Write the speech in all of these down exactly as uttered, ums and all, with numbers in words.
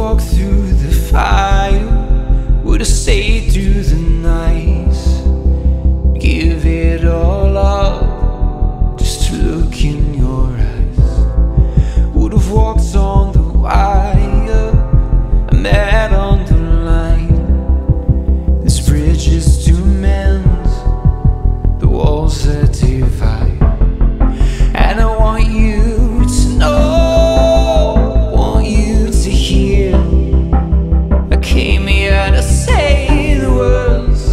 walk through the fire, would I stay through the night? Give it all up just to look in your eyes. Would have walked on the wire, I met on the line. This bridge is to mend the walls that divide. And I want you to know, came here to say the words.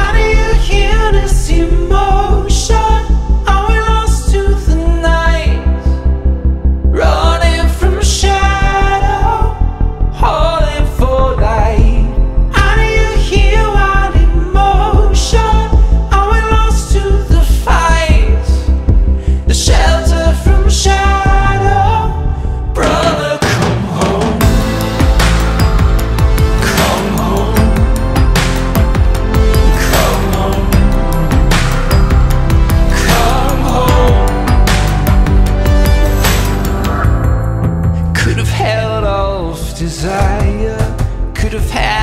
Are you here to see emotion? Are we lost to the night? Running from shadow, holding for light. Are you here on emotion? Are we lost to the fight? The shelter from shadow. Desire could have had